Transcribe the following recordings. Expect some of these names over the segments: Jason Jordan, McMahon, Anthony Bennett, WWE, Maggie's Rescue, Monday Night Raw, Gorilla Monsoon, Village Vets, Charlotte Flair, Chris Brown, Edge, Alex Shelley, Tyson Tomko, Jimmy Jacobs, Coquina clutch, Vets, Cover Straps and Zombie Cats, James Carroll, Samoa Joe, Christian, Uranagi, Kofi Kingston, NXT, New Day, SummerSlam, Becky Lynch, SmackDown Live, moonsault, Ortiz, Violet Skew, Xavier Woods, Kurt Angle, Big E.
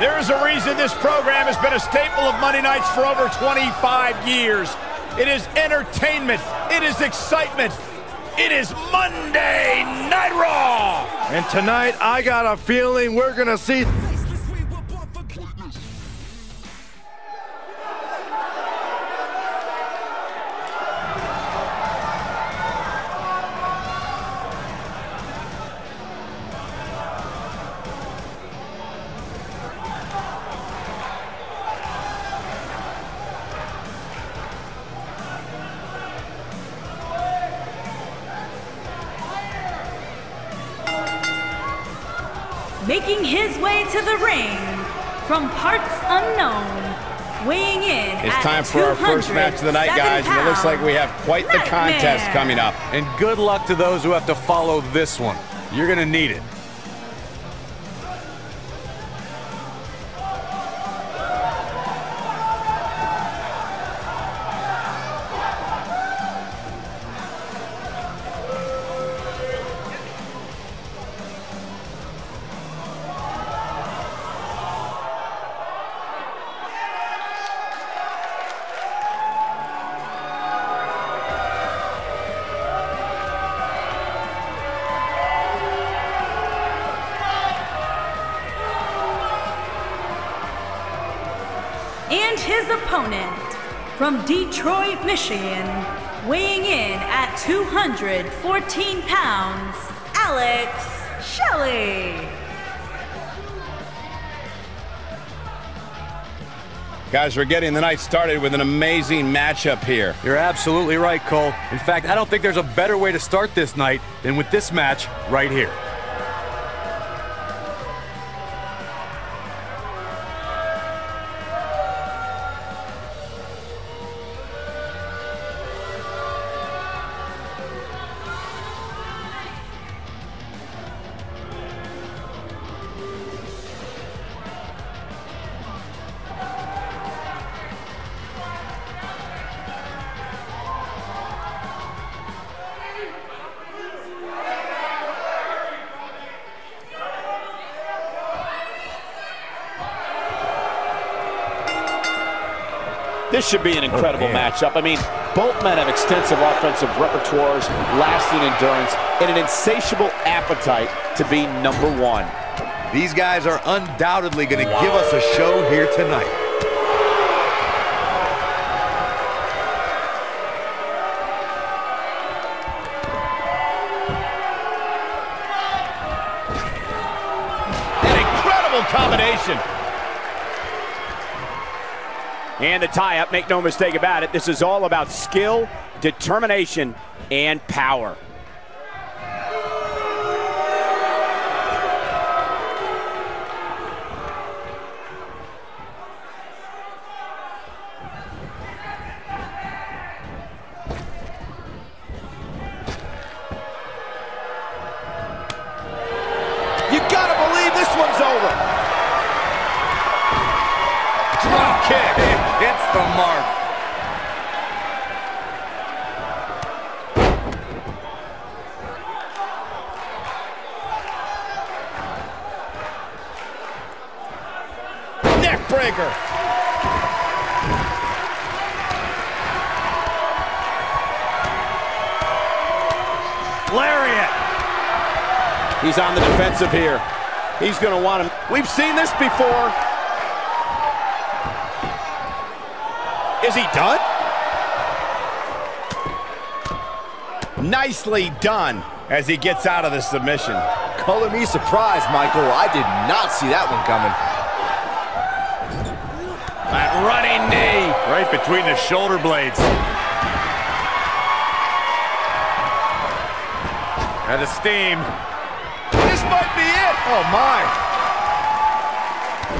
There's a reason this program has been a staple of Monday nights for over 25 years. It is entertainment. It is excitement. It is Monday Night Raw. And tonight, I got a feeling we're going to see... Making his way to the ring from parts unknown, weighing in at 200 pounds. It's time for our first match of the night, guys, and it looks like we have quite the contest coming up. And good luck to those who have to follow this one. You're going to need it. And his opponent, from Detroit, Michigan, weighing in at 214 pounds, Alex Shelley. Guys, we're getting the night started with an amazing matchup here. You're absolutely right, Cole. In fact, I don't think there's a better way to start this night than with this match right here. This should be an incredible matchup. I mean, both men have extensive offensive repertoires, lasting endurance, and an insatiable appetite to be number one. These guys are undoubtedly going to give us a show here tonight. An incredible combination. And the tie-up, make no mistake about it, this is all about skill, determination, and power. You gotta believe this one's over. Drop kick. It's the mark. Neck breaker. Lariat. He's on the defensive here. He's going to want him. We've seen this before. Is he done? Nicely done as he gets out of the submission. Color me surprised, Michael. I did not see that one coming. That running knee. Right between the shoulder blades. And the steam. This might be it. Oh, my.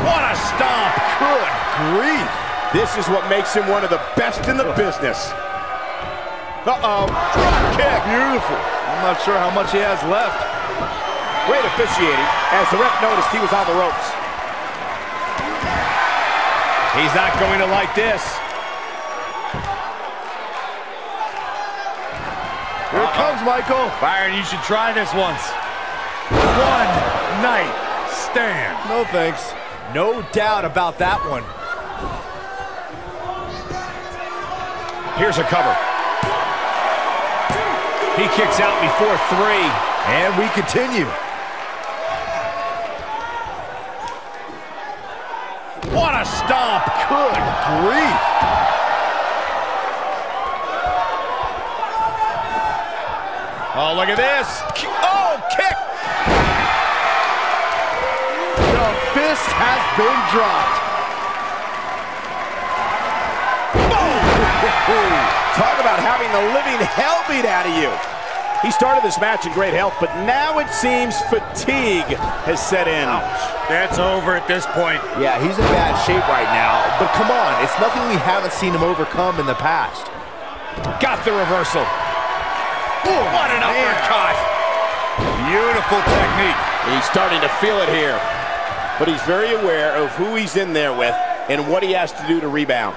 What a stomp. Good grief. This is what makes him one of the best in the business. Uh-oh. Drop kick. Beautiful. I'm not sure how much he has left. Great officiating, as the ref noticed he was on the ropes. He's not going to like this. Here it comes, Michael. Byron, you should try this once. One night stand. No thanks. No doubt about that one. Here's a cover. He kicks out before three. And we continue. What a stomp. Good grief. Oh, look at this. Oh, kick. The fist has been dropped. Boom. Talk about having the living hell beat out of you. He started this match in great health, but now it seems fatigue has set in. Ouch. That's over at this point. Yeah, he's in bad shape right now, but come on, it's nothing we haven't seen him overcome in the past. Got the reversal. Ooh, what an uppercut. Beautiful technique. He's starting to feel it here, but he's very aware of who he's in there with and what he has to do to rebound.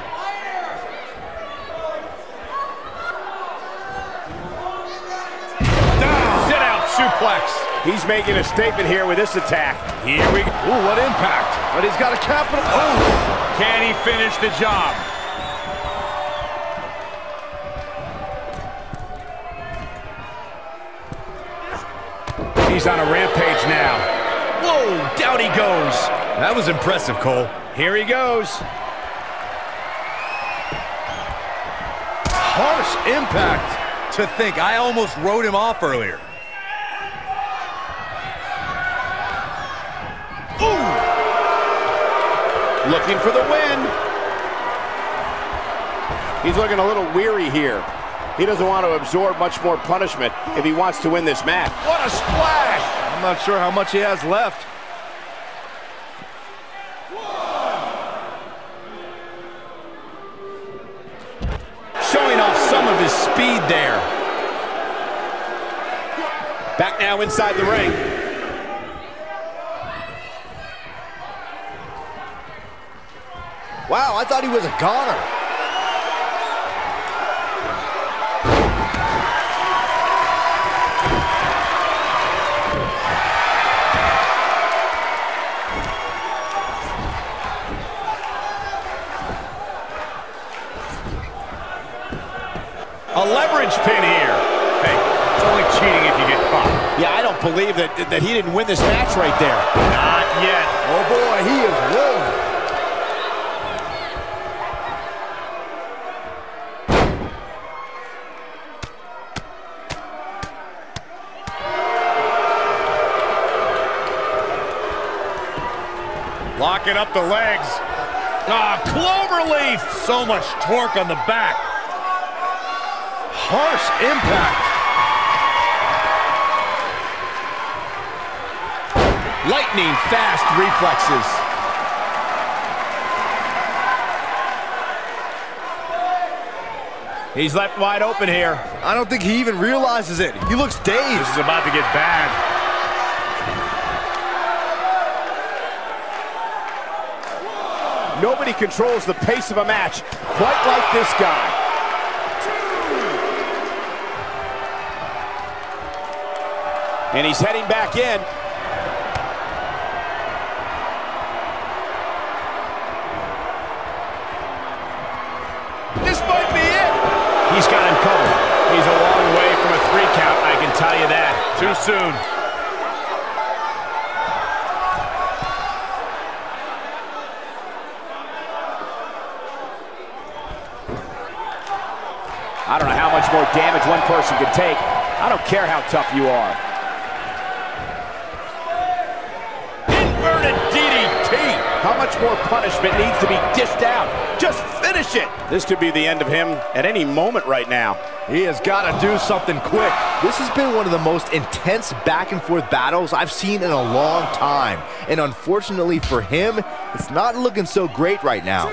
Suplex. He's making a statement here with this attack. Here we go. Ooh, what impact. But he's got a capital. Ooh. Can he finish the job? He's on a rampage now. Whoa, down he goes. That was impressive, Cole. Here he goes. Harsh impact. To think, I almost rode him off earlier. Looking for the win. He's looking a little weary here. He doesn't want to absorb much more punishment if he wants to win this match. What a splash! I'm not sure how much he has left. Showing off some of his speed there. Back now inside the ring. Wow, I thought he was a goner. A leverage pin here. Hey, it's only cheating if you get caught. Yeah, I don't believe that he didn't win this match right there. Not yet. Oh boy, he is rolling. Locking up the legs. Ah, cloverleaf! So much torque on the back. Harsh impact. Lightning fast reflexes. He's left wide open here. I don't think he even realizes it. He looks dazed. This is about to get bad. Nobody controls the pace of a match quite like this guy. And he's heading back in. This might be it. He's got him covered. He's a long way from a three count, I can tell you that. Too soon. I don't know how much more damage one person can take. I don't care how tough you are. Inverted DDT. How much more punishment needs to be dished out? Just finish it. This could be the end of him at any moment right now. He has got to do something quick. This has been one of the most intense back and forth battles I've seen in a long time. And unfortunately for him, it's not looking so great right now.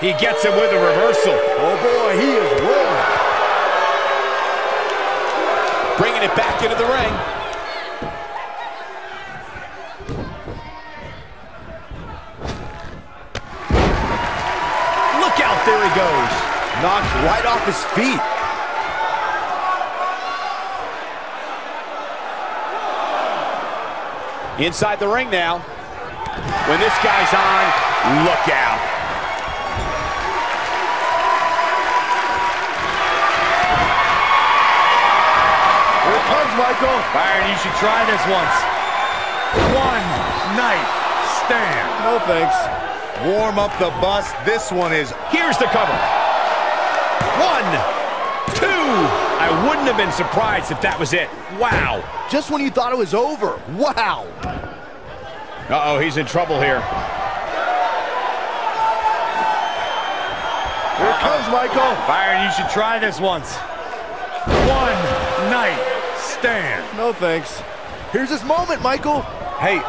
He gets him with a reversal. Oh boy, he is rolling. Bringing it back into the ring. Look out, there he goes. Knocked right off his feet. Inside the ring now. When this guy's on, look out. Here it comes, Michael. Byron, you should try this once. One night stand. No thanks. Warm up the bus. This one is. Here's the cover. 1, 2. I wouldn't have been surprised if that was it. Wow. Just when you thought it was over. Wow. Uh-oh, he's in trouble here. Here it comes, Michael. Byron, you should try this once. One night stand. No thanks. Here's his moment, Michael. Hey,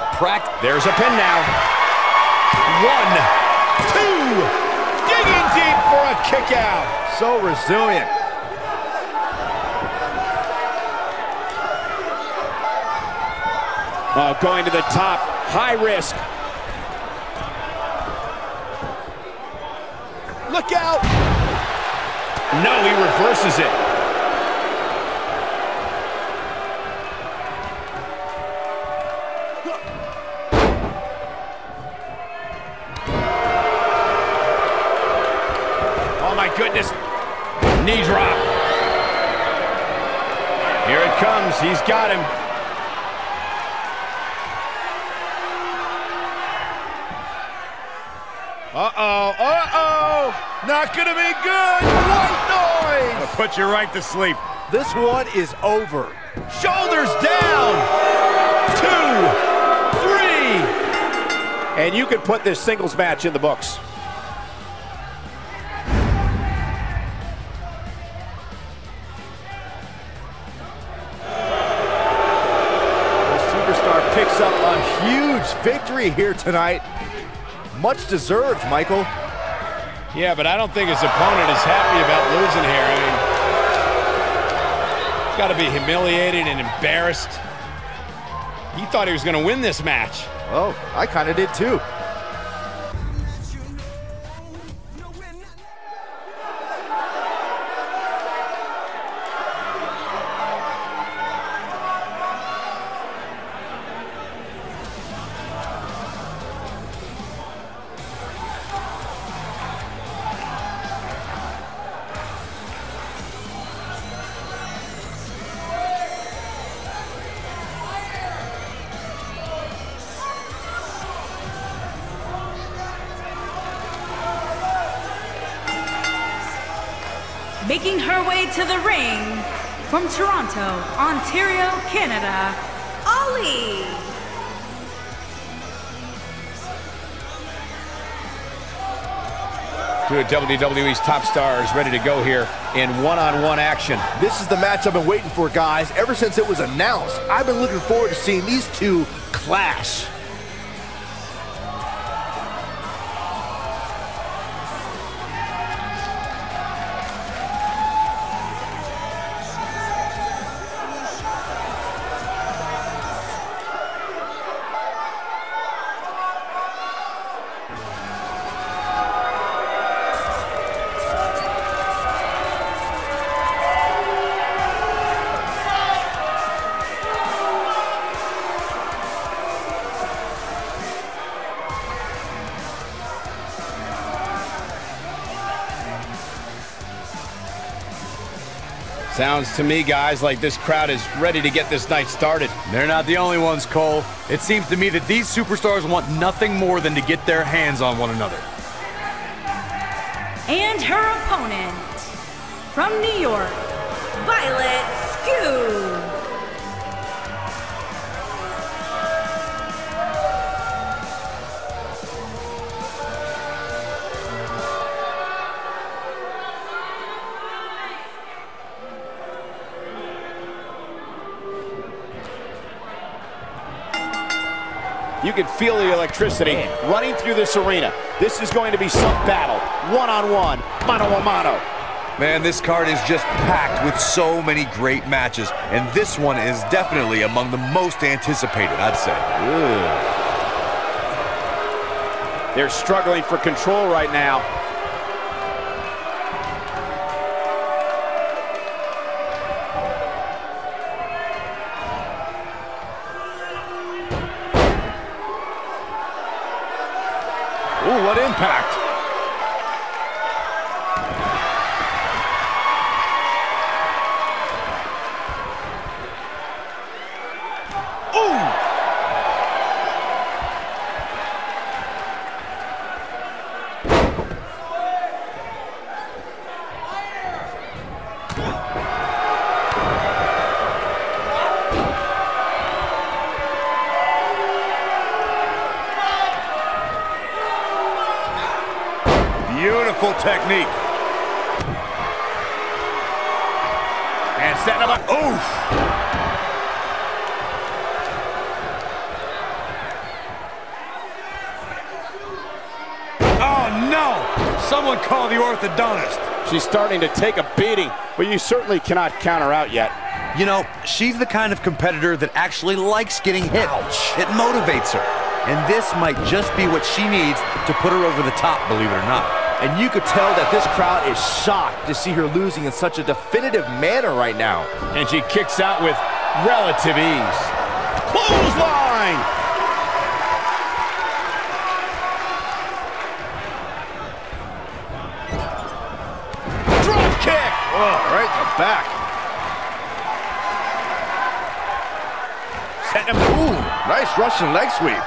there's a pin now. 1, 2. Digging deep for a kick out. So resilient. Going to the top, high risk. Look out! No, he reverses it. Oh my goodness, knee drop. Here it comes, he's got him. Uh-oh, uh-oh! Not gonna be good! White noise! I'll put you right to sleep. This one is over. Shoulders down! 2, 3! And you could put this singles match in the books. The superstar picks up a huge victory here tonight. Much deserved, Michael. Yeah, but I don't think his opponent is happy about losing here. I mean, he's got to be humiliated and embarrassed. He thought he was going to win this match. Oh, I kind of did too. Making her way to the ring, from Toronto, Ontario, Canada, Ali. Two of WWE's top stars ready to go here in one-on-one action. This is the match I've been waiting for, guys. Ever since it was announced, I've been looking forward to seeing these two clash. Sounds to me, guys, like this crowd is ready to get this night started. They're not the only ones, Cole. It seems to me that these superstars want nothing more than to get their hands on one another. And her opponent, from New York, Violet Skew. You can feel the electricity running through this arena. This is going to be some battle. One-on-one, mano-a-mano. Man, this card is just packed with so many great matches, and this one is definitely among the most anticipated, I'd say. Ooh. They're struggling for control right now. Impact. Technique. And setting up a... Oof! Oh, no! Someone call the orthodontist. She's starting to take a beating, but you certainly cannot count her out yet. You know, she's the kind of competitor that actually likes getting hit. Ouch. It motivates her. And this might just be what she needs to put her over the top, believe it or not. And you could tell that this crowd is shocked to see her losing in such a definitive manner right now. And she kicks out with relative ease. Clothesline! Drop kick! Oh, right in the back. Set him. Ooh, nice Russian leg sweep.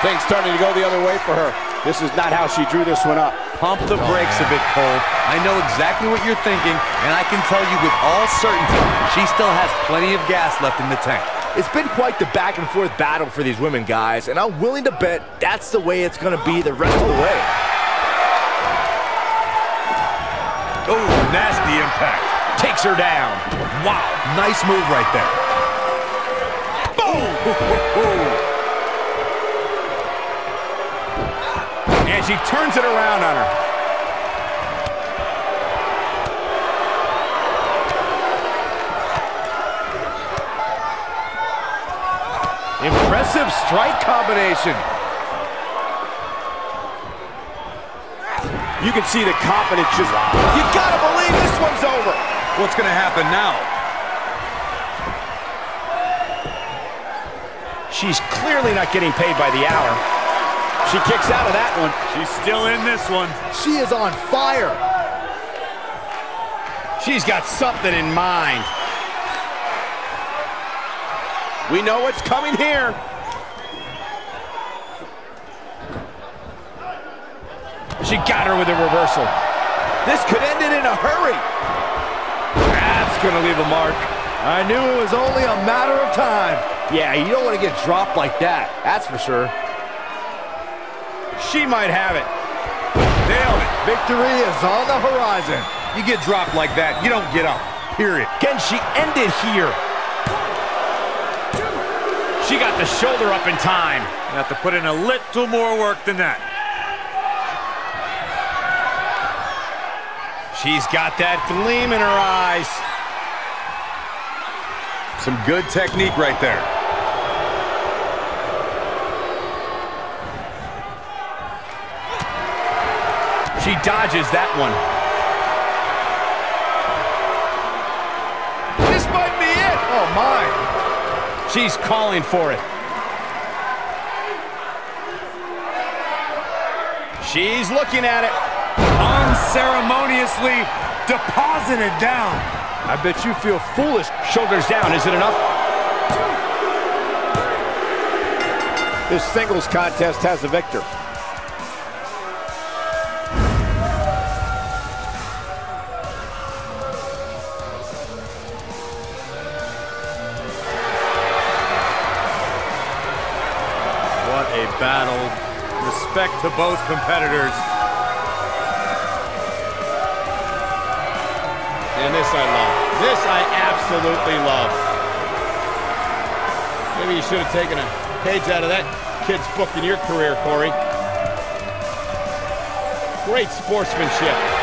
Things starting to go the other way for her. This is not how she drew this one up. Pump the brakes a bit, Cole. I know exactly what you're thinking, and I can tell you with all certainty, she still has plenty of gas left in the tank. It's been quite the back and forth battle for these women, guys, and I'm willing to bet that's the way it's gonna be the rest of the way. Oh, nasty impact. Takes her down. Wow, nice move right there. Boom! And she turns it around on her. Impressive strike combination. You can see the confidence just... You gotta believe this one's over. What's gonna happen now? She's clearly not getting paid by the hour. She kicks out of that one. She's still in this one. She is on fire. She's got something in mind. We know what's coming here. She got her with a reversal. This could end it in a hurry. That's going to leave a mark. I knew it was only a matter of time. Yeah, you don't want to get dropped like that. That's for sure. She might have it. Nailed it. Victory is on the horizon. You get dropped like that, you don't get up. Period. Can she end it here? She got the shoulder up in time. You have to put in a little more work than that. She's got that gleam in her eyes. Some good technique right there. She dodges that one. This might be it. Oh, my. She's calling for it. She's looking at it. Unceremoniously deposited down. I bet you feel foolish. Shoulders down. Is it enough? This singles contest has a victor. Battle. Respect to both competitors. And this I love. This I absolutely love. Maybe you should have taken a page out of that kid's book in your career, Corey. Great sportsmanship.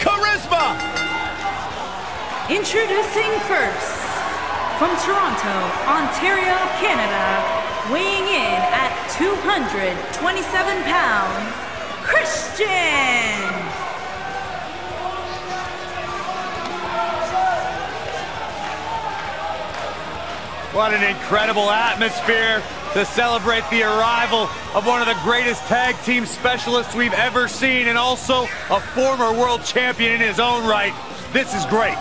Charisma! Introducing first, from Toronto, Ontario, Canada, weighing in at 227 pounds, Christian! What an incredible atmosphere to celebrate the arrival of one of the greatest tag team specialists we've ever seen, and also a former world champion in his own right. This is great.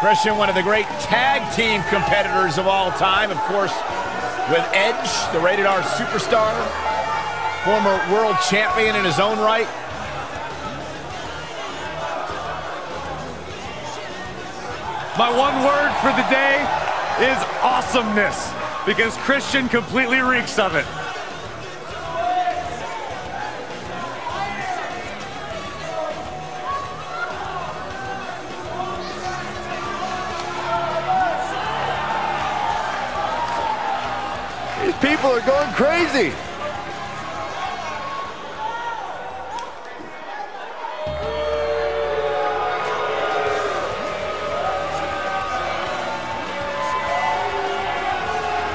Christian, one of the great tag team competitors of all time, of course, with Edge, the Rated R superstar, former world champion in his own right. My one word for the day is awesomeness, because Christian completely reeks of it. People are going crazy.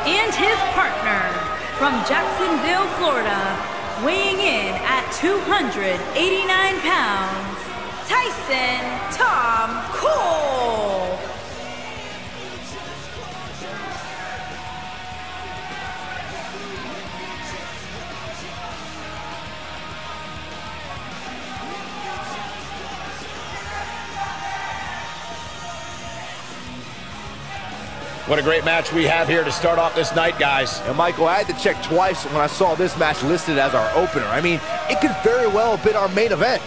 And his partner from Jacksonville, Florida, weighing in at 289 pounds, Tyson Tomko. What a great match we have here to start off this night, guys. And Michael, I had to check twice when I saw this match listed as our opener. I mean, it could very well have been our main event.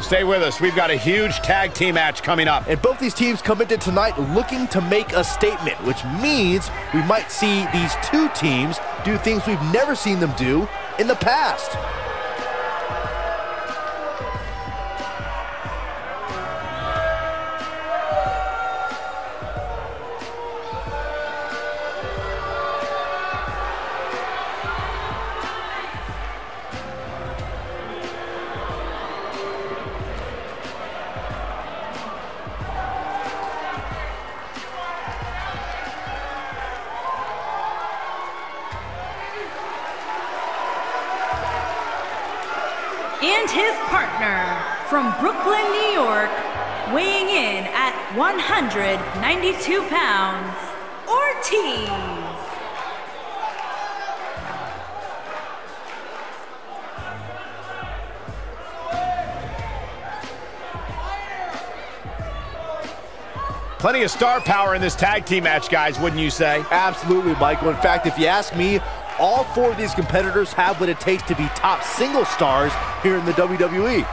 Stay with us. We've got a huge tag team match coming up. And both these teams come into tonight looking to make a statement, which means we might see these two teams do things we've never seen them do in the past. And his partner from Brooklyn, New York, weighing in at 192 pounds, Ortiz. Plenty of star power in this tag team match, guys, wouldn't you say? Absolutely, Michael. In fact, if you ask me, all four of these competitors have what it takes to be top single stars here in the WWE.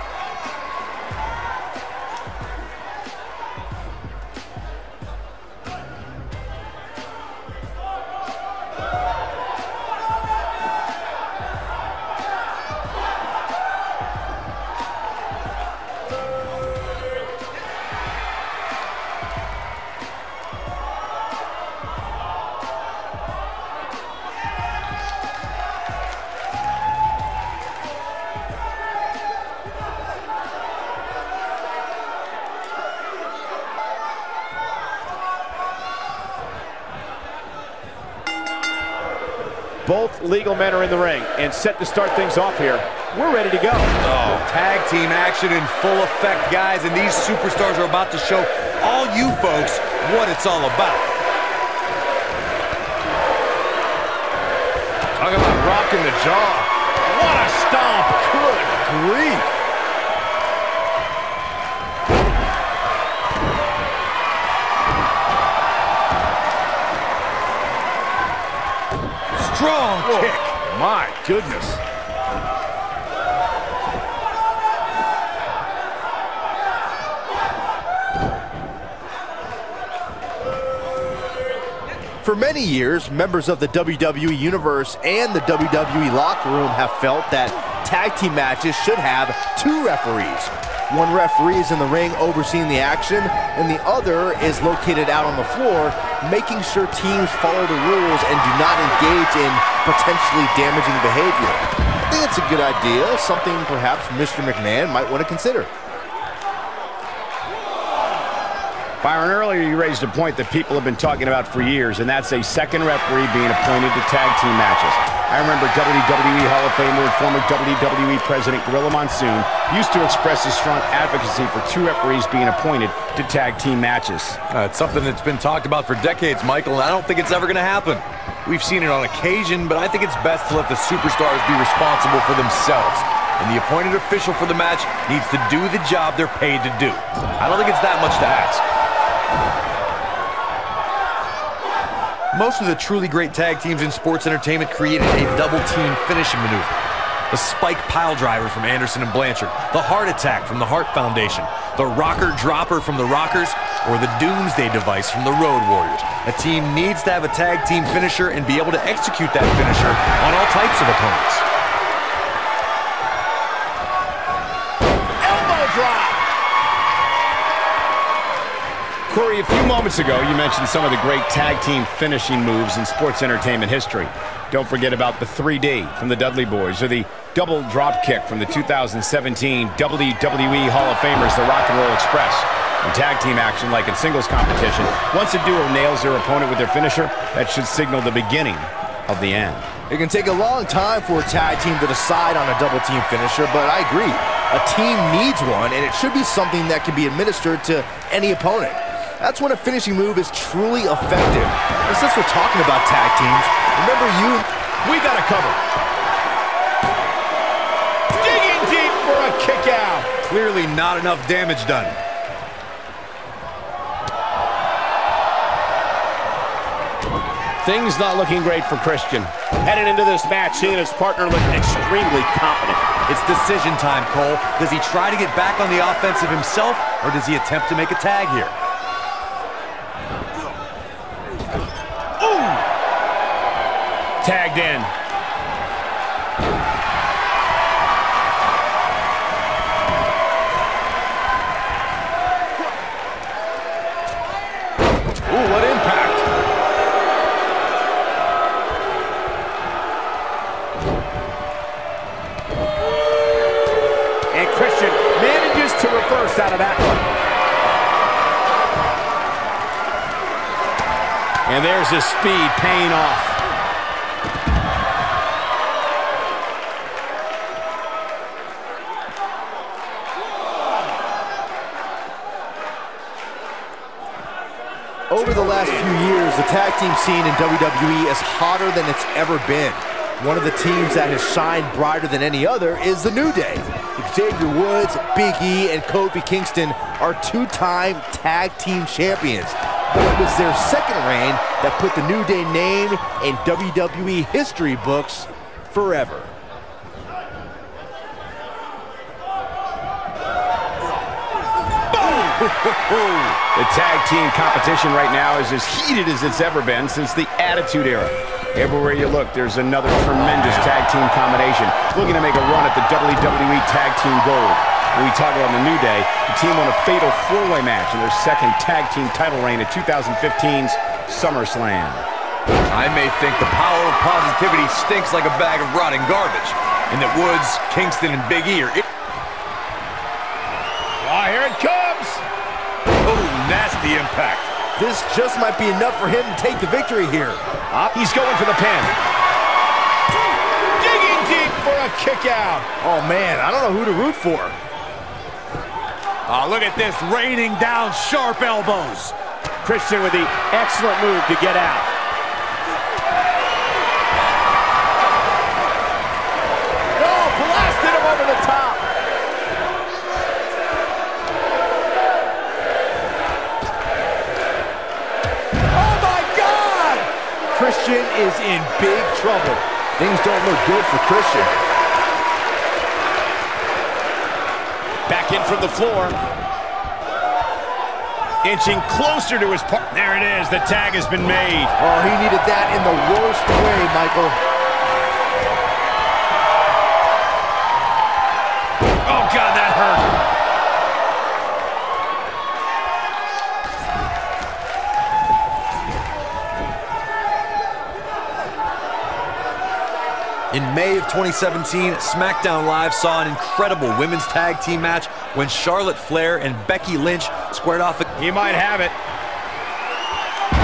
Both legal men are in the ring and set to start things off here. We're ready to go. Oh, tag team action in full effect, guys, and these superstars are about to show all you folks what it's all about. Talk about rocking the jaw. What a stomp. Good grief. Strong kick. My goodness. For many years, members of the WWE Universe and the WWE locker room have felt that tag team matches should have two referees. One referee is in the ring overseeing the action, and the other is located out on the floor, making sure teams follow the rules and do not engage in potentially damaging behavior. I think it's a good idea, something perhaps Mr. McMahon might want to consider. Byron, earlier you raised a point that people have been talking about for years, and that's a second referee being appointed to tag team matches. I remember WWE Hall of Famer and former WWE President Gorilla Monsoon used to express his strong advocacy for two referees being appointed to tag team matches. It's something that's been talked about for decades, Michael, and I don't think it's ever going to happen. We've seen it on occasion, but I think it's best to let the superstars be responsible for themselves. And the appointed official for the match needs to do the job they're paid to do. I don't think it's that much to ask. Most of the truly great tag teams in sports entertainment created a double-team finishing maneuver. The spike pile driver from Anderson and Blanchard, the heart attack from the Hart Foundation, the rocker dropper from the Rockers, or the doomsday device from the Road Warriors. A team needs to have a tag team finisher and be able to execute that finisher on all types of opponents. Elbow drop! Corey, a few moments ago, you mentioned some of the great tag team finishing moves in sports entertainment history. Don't forget about the 3D from the Dudley Boys, or the double drop kick from the 2017 WWE Hall of Famers, the Rock and Roll Express. In tag team action, like in singles competition, once a duo nails their opponent with their finisher, that should signal the beginning of the end. It can take a long time for a tag team to decide on a double team finisher, but I agree. A team needs one, and it should be something that can be administered to any opponent. That's when a finishing move is truly effective. And since we're talking about tag teams, remember we got a cover. Digging deep for a kick out. Clearly not enough damage done. Things not looking great for Christian. Headed into this match, he and his partner look extremely confident. It's decision time, Cole. Does he try to get back on the offensive himself, or does he attempt to make a tag here? Tagged in. Ooh, what impact. And Christian manages to reverse out of that one. And there's his speed paying off. Over the last few years, the tag team scene in WWE is hotter than it's ever been. One of the teams that has shined brighter than any other is the New Day. Xavier Woods, Big E, and Kofi Kingston are two-time tag team champions. But it was their second reign that put the New Day name in WWE history books forever. The tag team competition right now is as heated as it's ever been since the Attitude Era. Everywhere you look, there's another tremendous tag team combination looking to make a run at the WWE Tag Team Gold. When we talk about the New Day, the team won a fatal four-way match in their second tag team title reign at 2015's SummerSlam. I may think the power of positivity stinks like a bag of rotting garbage, and that Woods, Kingston, and Big E are... Oh, here it comes! Nasty impact. This just might be enough for him to take the victory here. He's going for the pin. a kick out. Oh, man, I don't know who to root for. Oh, look at this, raining down sharp elbows. Christian with the excellent move to get out. No, blasted him over the top. Oh, my God! Christian is in big trouble. Things don't look good for Christian. Back in from the floor. Inching closer to his partner. There it is. The tag has been made. Oh, he needed that in the worst way, Michael. Oh, God, that hurt. In May of 2017, SmackDown Live saw an incredible women's tag team match when Charlotte Flair and Becky Lynch squared off. He might have it.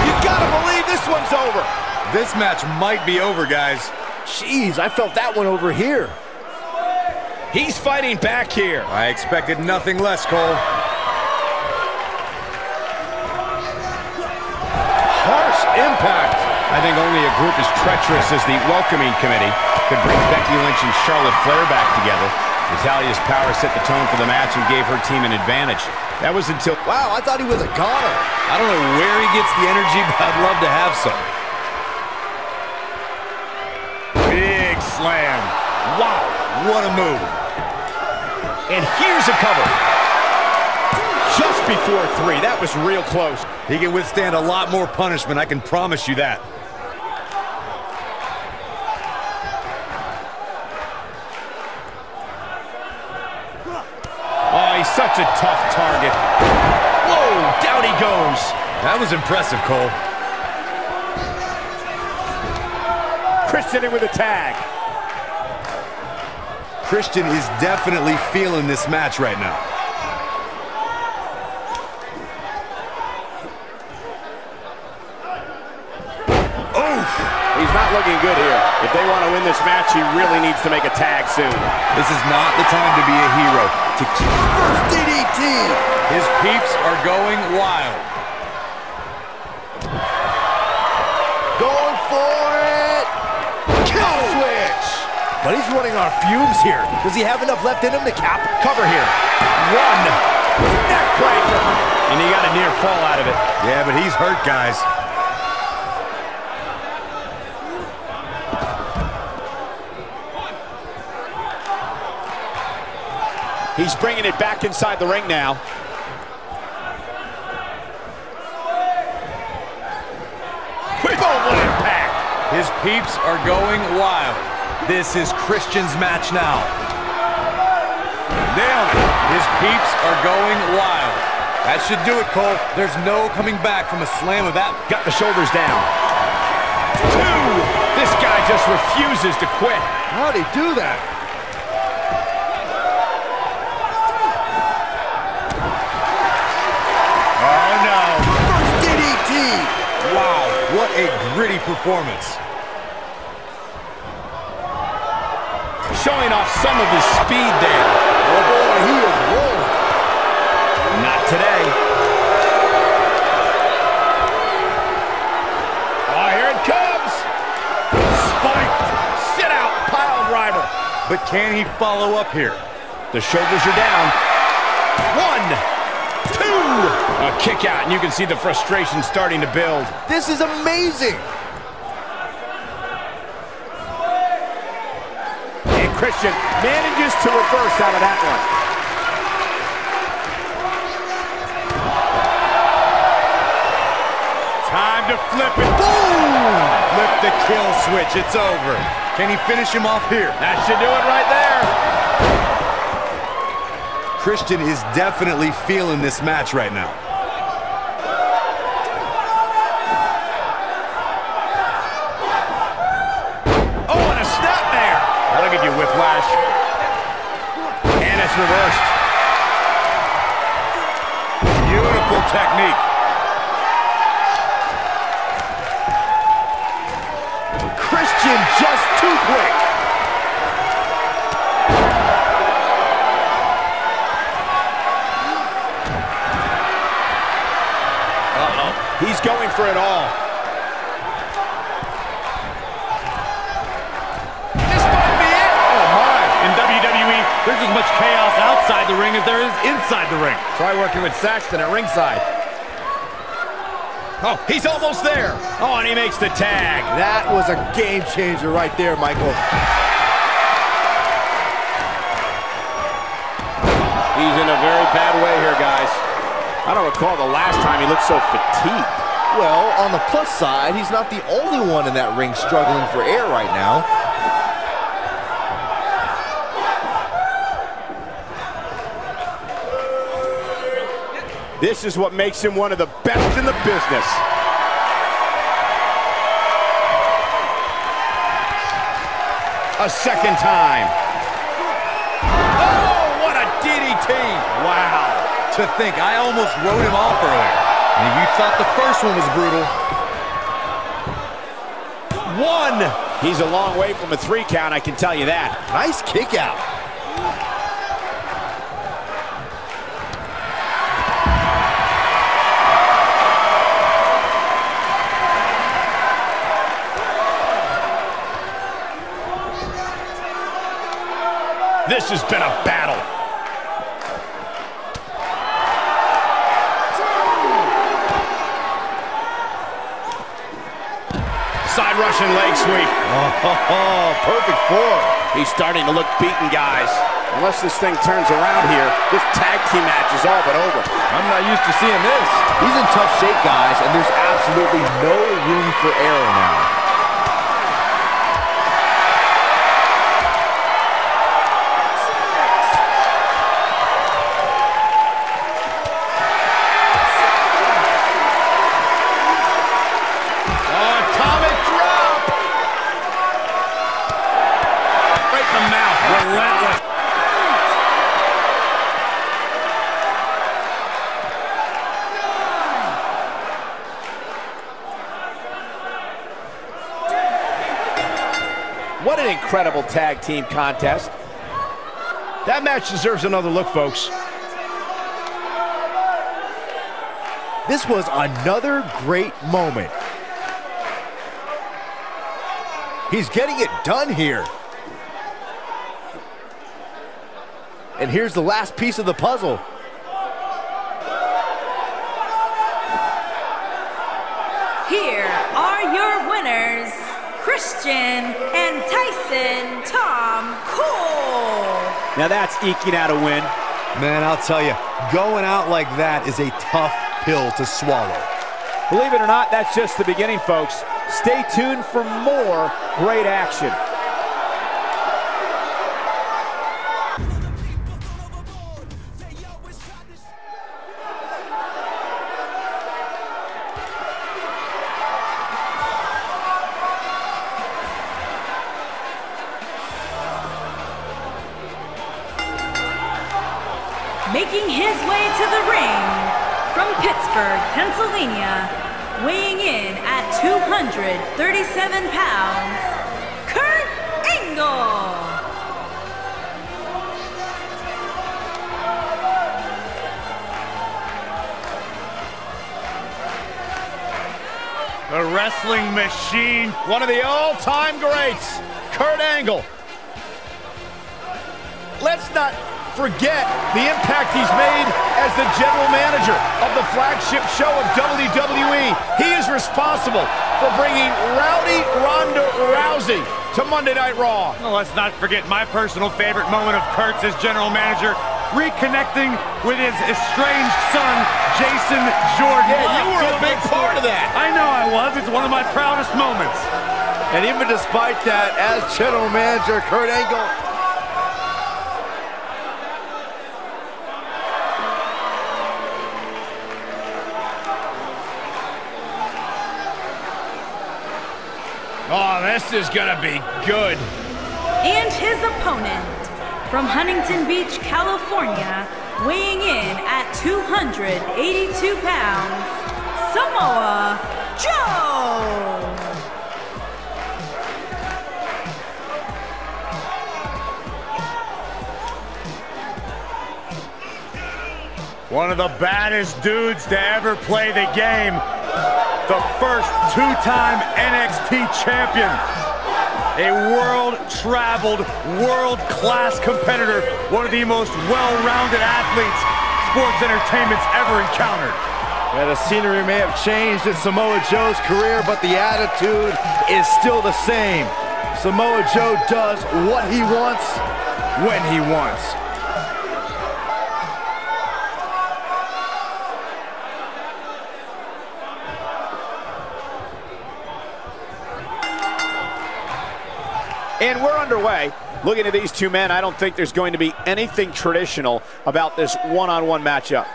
You gotta believe this one's over. This match might be over, guys. Jeez, I felt that one over here. He's fighting back here. I expected nothing less, Cole. Harsh impact. I think only a group as treacherous as the welcoming committee could bring Becky Lynch and Charlotte Flair back together. Natalia's power set the tone for the match and gave her team an advantage. That was until... Wow, I thought he was a goner. I don't know where he gets the energy, but I'd love to have some. Big slam. Wow, what a move. And here's a cover. Just before three. That was real close. He can withstand a lot more punishment, I can promise you that. Such a tough target. Whoa, down he goes. That was impressive, Cole. Christian in with a tag. Christian is definitely feeling this match right now. Oof. He's not looking good here. If they want to win this match, he really needs to make a tag soon. This is not the time to be a hero. First DDT! His peeps are going wild. Going for it! Kill switch! But he's running on fumes here. Does he have enough left in him to cover here? One! Neck breaker! And he got a near fall out of it. Yeah, but he's hurt, guys. He's bringing it back inside the ring now. Quick, what impact! His peeps are going wild. This is Christian's match now. Nailed it. His peeps are going wild. That should do it, Cole. There's no coming back from a slam of that. Got the shoulders down. Two! This guy just refuses to quit. How'd he do that? Wow, what a gritty performance. Showing off some of his speed there. Oh boy, he is rolling. Not today. Oh, here it comes. Spiked. Sit out, pile driver. But can he follow up here? The shoulders are down. One. A kick out, and you can see the frustration starting to build. This is amazing. And Christian manages to reverse out of that one. Time to flip it. Boom! Flip the kill switch. It's over. Can he finish him off here? That should do it right there. Christian is definitely feeling this match right now. Oh, and a snap there. That'll get you whiplash. And it's reversed. Beautiful technique. Christian just too quick. going for it all. This might be it. Oh, my. In WWE, there's as much chaos outside the ring as there is inside the ring. Try working with Saxton at ringside. Oh, he's almost there. Oh, and he makes the tag. That was a game changer right there, Michael. He's in a very bad way here, guys. I don't recall the last time he looked so fatigued. Well, on the plus side, he's not the only one in that ring struggling for air right now. This is what makes him one of the best in the business. A second time. Oh, what a DDT. Wow. To think, I almost wrote him off earlier. And you thought the first one was brutal. One. He's a long way from a 3 count, I can tell you that. Nice kick out. This has been a battle. Side Russian leg sweep. Oh, perfect form. He's starting to look beaten, guys. Unless this thing turns around here, this tag team match is all but over. I'm not used to seeing this. He's in tough shape, guys, and there's absolutely no room for error now. What an incredible tag team contest. That match deserves another look, folks. This was another great moment. He's getting it done here. And here's the last piece of the puzzle. Here are your winners, Christian and Tyson Tomko. Now that's eking out a win. Man, I'll tell you, going out like that is a tough pill to swallow. Believe it or not, that's just the beginning, folks. Stay tuned for more great action. Making his way to the ring from Pittsburgh, Pennsylvania, weighing in at 237 pounds, Kurt Angle. The wrestling machine, one of the all-time greats, Kurt Angle. Let's not forget the impact he's made as the general manager of the flagship show of WWE. He is responsible for bringing Rowdy Ronda Rousey to Monday Night Raw. Well, let's not forget my personal favorite moment of Kurt's as general manager, reconnecting with his estranged son, Jason Jordan. Yeah, you were a big part of that. I know I was. It's one of my proudest moments. And even despite that, as general manager, Kurt Angle... Oh, this is gonna be good. And his opponent from Huntington Beach, California, weighing in at 282 pounds, Samoa Joe. One of the baddest dudes to ever play the game. the first two-time NXT champion. A world-traveled, world-class competitor, one of the most well-rounded athletes sports entertainment's ever encountered. Yeah, the scenery may have changed in Samoa Joe's career, but the attitude is still the same. Samoa Joe does what he wants, when he wants. And we're underway. Looking at these two men, I don't think there's going to be anything traditional about this one-on-one matchup.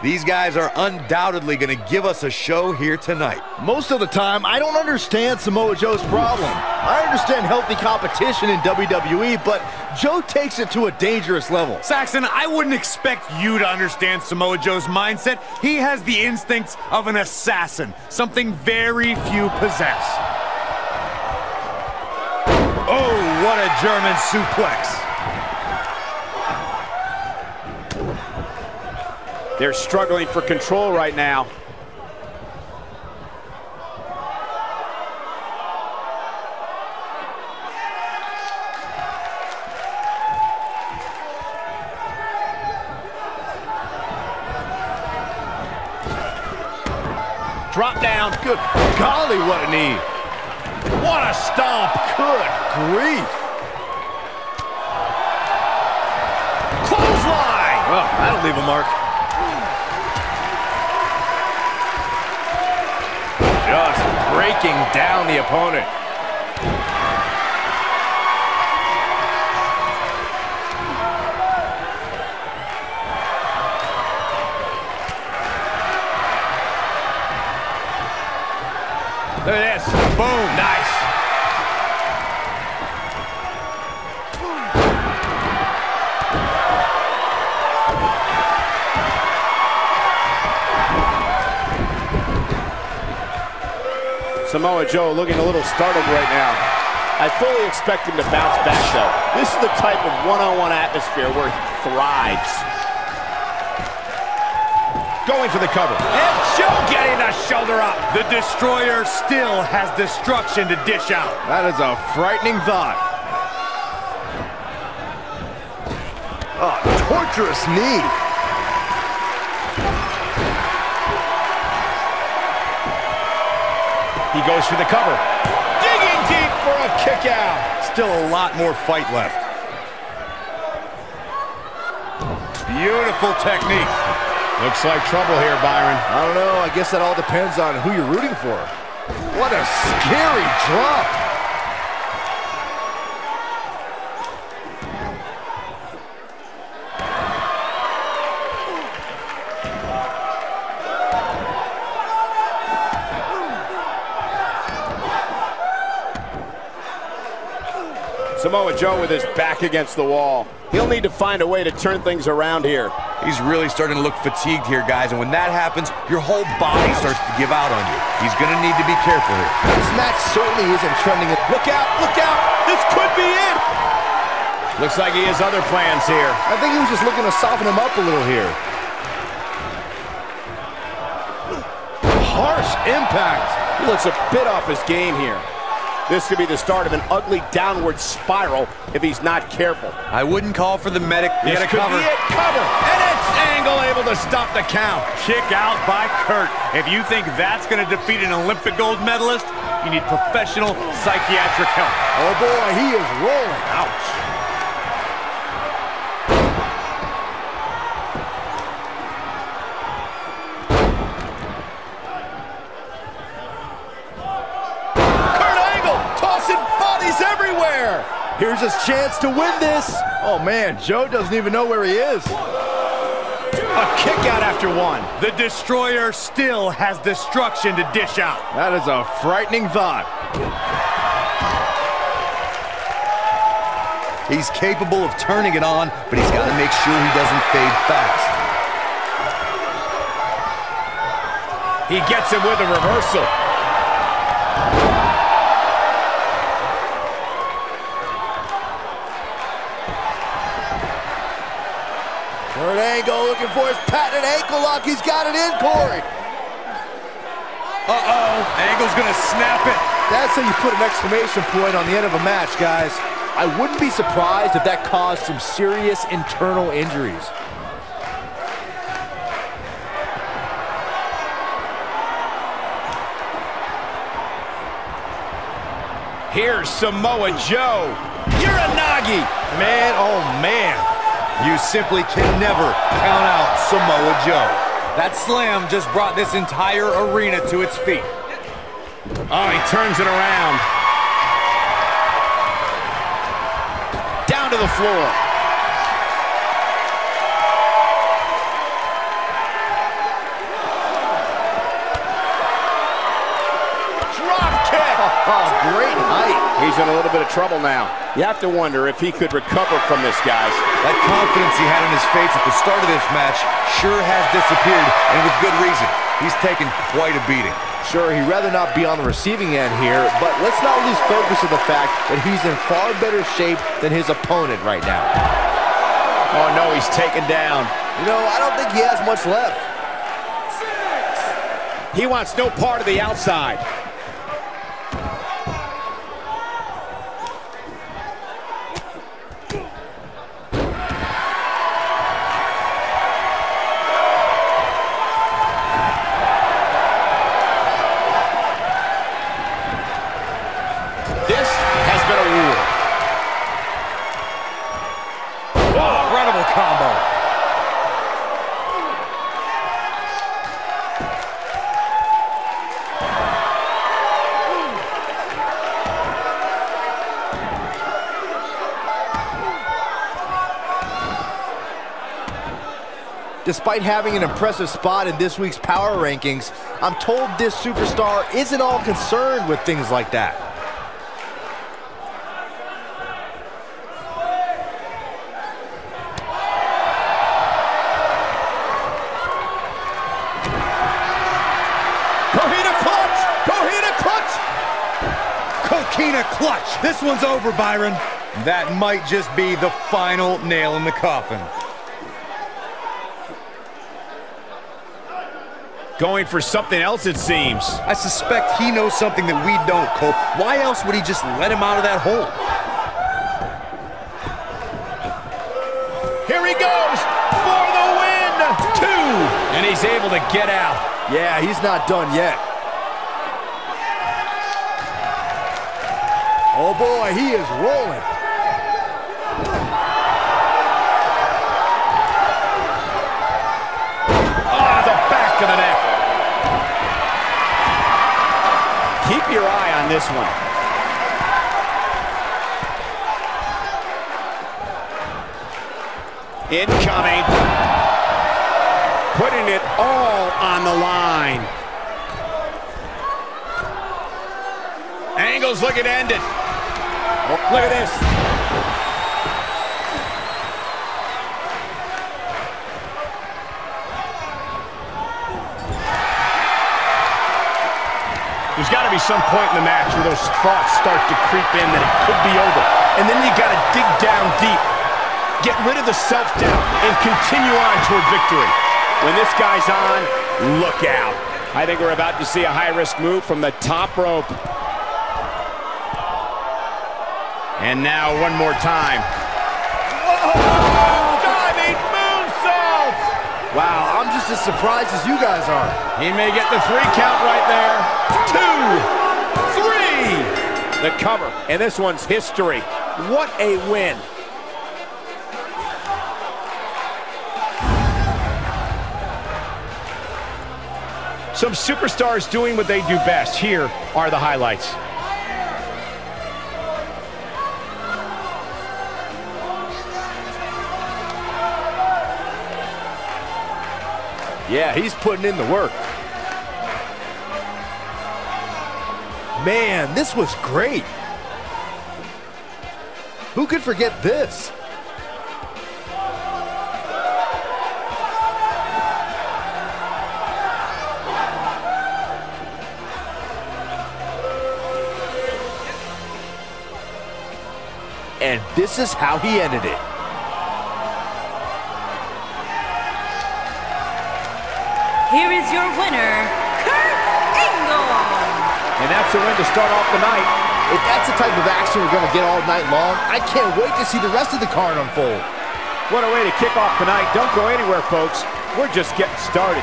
These guys are undoubtedly going to give us a show here tonight. Most of the time, I don't understand Samoa Joe's problem. I understand healthy competition in WWE, but Joe takes it to a dangerous level. Saxon, I wouldn't expect you to understand Samoa Joe's mindset. He has the instincts of an assassin, something very few possess. Oh, what a German suplex. They're struggling for control right now. Drop down. Good golly, what a knee. What a stomp. Good grief. Clothesline. Well, that'll leave a mark. Just breaking down the opponent. Look at this. Boom. Nice. Samoa Joe looking a little startled right now. I fully expect him to bounce back, though. This is the type of one-on-one atmosphere where he thrives. Going for the cover. And Joe getting the shoulder up. The Destroyer still has destruction to dish out. That is a frightening thought. A torturous knee. He goes for the cover. Digging deep for a kick out. Still a lot more fight left. Beautiful technique. Looks like trouble here, Byron. I don't know. I guess that all depends on who you're rooting for. What a scary drop. Samoa Joe with his back against the wall. He'll need to find a way to turn things around here. He's really starting to look fatigued here, guys, and when that happens, your whole body starts to give out on you. He's going to need to be careful here. This match certainly isn't trending. Look out, look out. This could be it. Looks like he has other plans here. I think he was just looking to soften him up a little here. Harsh impact. He looks a bit off his game here. This could be the start of an ugly downward spiral if he's not careful. I wouldn't call for the medic. This could be it. Cover. And it's Angle able to stop the count. Kick out by Kurt. If you think that's going to defeat an Olympic gold medalist, you need professional psychiatric help. Oh, boy, he is rolling. Ouch. Here's his chance to win this. Oh, man, Joe doesn't even know where he is. A kick out after one. The Destroyer still has destruction to dish out. That is a frightening thought. He's capable of turning it on, but he's got to make sure he doesn't fade fast. He gets him with a reversal. Kurt Angle looking for his patented ankle lock. He's got it in, Corey. Uh-oh. Angle's going to snap it. That's how you put an exclamation point on the end of a match, guys. I wouldn't be surprised if that caused some serious internal injuries. Here's Samoa Joe. Uranagi. Man, oh man. You simply can never count out Samoa Joe. That slam just brought this entire arena to its feet. Oh, he turns it around. Down to the floor. Drop kick. Oh, great height. He's in a little bit of trouble now. You have to wonder if he could recover from this, guys. That confidence he had in his face at the start of this match sure has disappeared, and with good reason. He's taken quite a beating. Sure, he'd rather not be on the receiving end here, but let's not lose focus of the fact that he's in far better shape than his opponent right now. Oh, no, he's taken down. You know, I don't think he has much left. Six. He wants no part of the outside. Despite having an impressive spot in this week's power rankings, I'm told this superstar isn't all concerned with things like that. Coquina clutch! Coquina clutch! Coquina clutch! This one's over, Byron. That might just be the final nail in the coffin. Going for something else, it seems. I suspect he knows something that we don't, Cole. Why else would he just let him out of that hole? Here he goes for the win! Two! And he's able to get out. Yeah, he's not done yet. Oh boy, he is rolling. Oh, the back of the neck. Keep your eye on this one. Incoming. Putting it all on the line. Angle's looking to end it. Look at this. There's got to be some point in the match where those thoughts start to creep in that it could be over. And then you got to dig down deep, get rid of the self-doubt, and continue on toward victory. When this guy's on, look out. I think we're about to see a high-risk move from the top rope. And now one more time. Whoa! Diving moonsault! Wow, I'm just as surprised as you guys are. He may get the three count right there. 2, 3. The cover, and this one's history. What a win. Some superstars doing what they do best. Here are the highlights. Yeah, he's putting in the work. Man, this was great. Who could forget this? And this is how he ended it. Here is your winner, Kurt Angle. that's a win to start off the night. If that's the type of action we're going to get all night long, I can't wait to see the rest of the card unfold. What a way to kick off tonight. Don't go anywhere, folks. We're just getting started.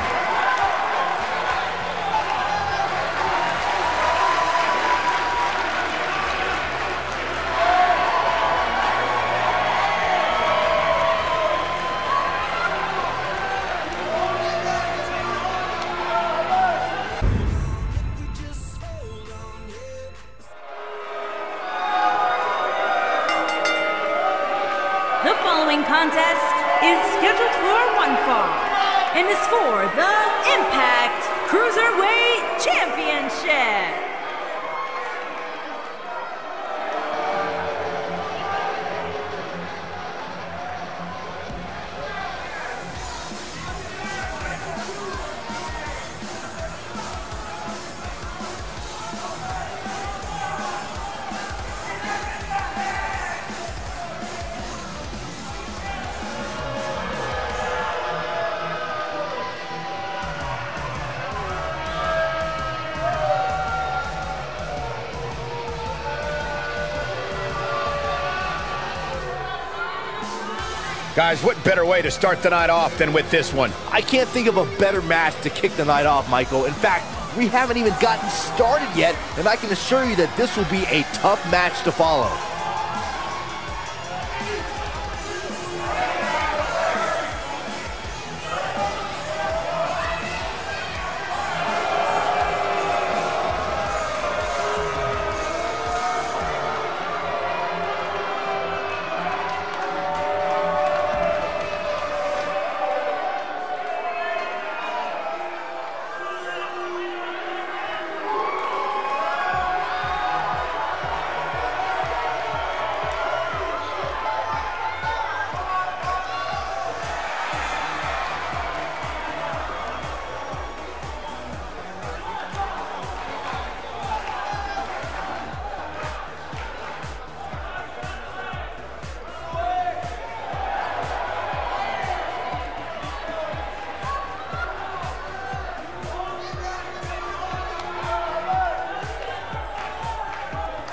Guys, what better way to start the night off than with this one? I can't think of a better match to kick the night off, Michael. In fact, we haven't even gotten started yet, and I can assure you that this will be a tough match to follow.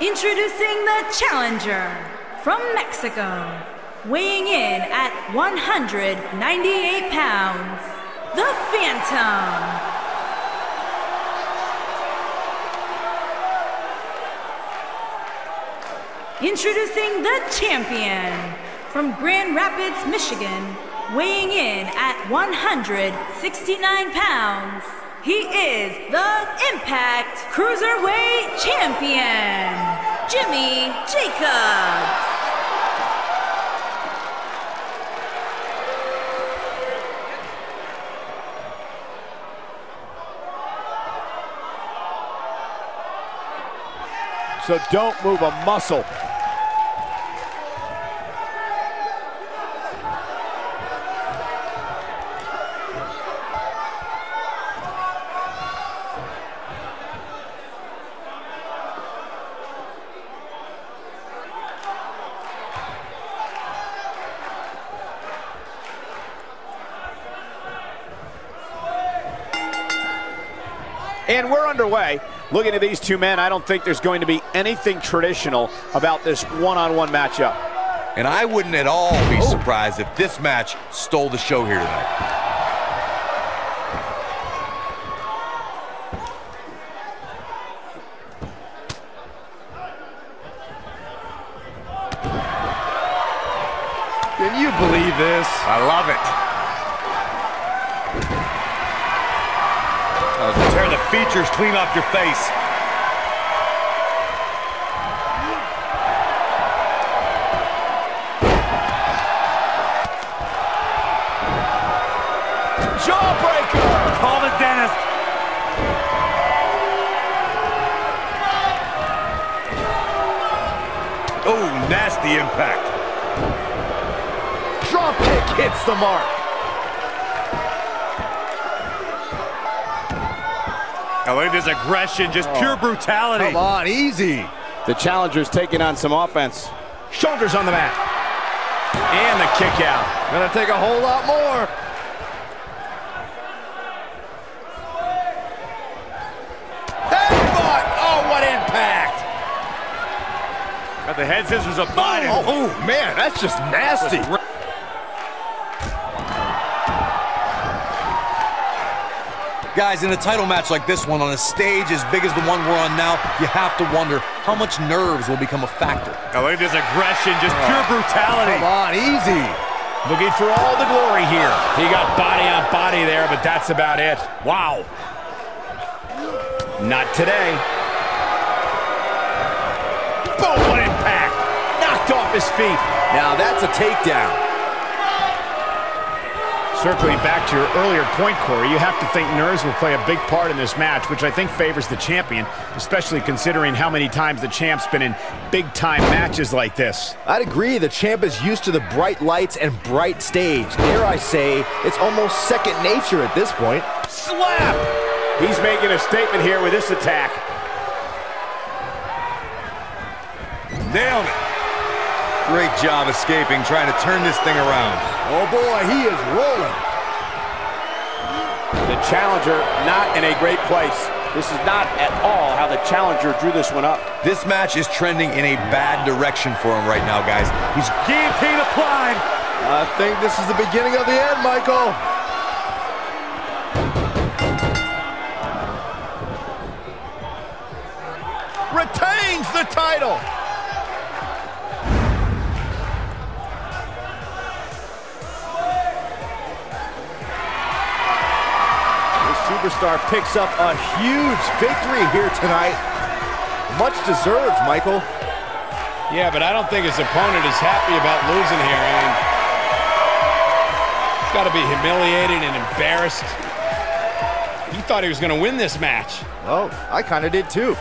Introducing the challenger from Mexico, weighing in at 198 pounds, the Phantom. Introducing the champion from Grand Rapids, Michigan, weighing in at 169 pounds, he is the Impact Cruiserweight Champion, Jimmy Jacobs. So don't move a muscle. And we're underway. Looking at these two men, I don't think there's going to be anything traditional about this one-on-one matchup. And I wouldn't at all be surprised if this match stole the show here tonight. Can you believe this? I love it. Tear the features clean off your face. Jawbreaker! Call the dentist. Oh, nasty impact. Drop kick hits the mark. Now look at his aggression, just pure brutality. Come on, easy. The challenger's taking on some offense. Shoulders on the mat. And the kick out. Gonna take a whole lot more. Headbutt! Oh, what impact! Got the head scissors up by him. Oh, oh, man, that's just nasty. Guys, in a title match like this one, on a stage as big as the one we're on now, you have to wonder how much nerves will become a factor. Now look at this aggression, just pure brutality. Come on, easy. Looking for all the glory here. He got body on body there, but that's about it. Wow. Not today. Boom, what impact! Knocked off his feet. Now that's a takedown. Circling back to your earlier point, Corey, you have to think nerves will play a big part in this match, which I think favors the champion, especially considering how many times the champ's been in big-time matches like this. I'd agree. The champ is used to the bright lights and bright stage. Dare I say, it's almost second nature at this point. Slap! He's making a statement here with this attack. Nailed it. Great job escaping, trying to turn this thing around. Oh boy, he is rolling. The challenger not in a great place. This is not at all how the challenger drew this one up. This match is trending in a bad direction for him right now, guys. He's guillotine applied. I think this is the beginning of the end, Michael. Retains the title. The superstar picks up a huge victory here tonight. Much deserved, Michael. Yeah, but I don't think his opponent is happy about losing here. I mean, he's got to be humiliated and embarrassed. He thought he was going to win this match. Oh, I kind of did too.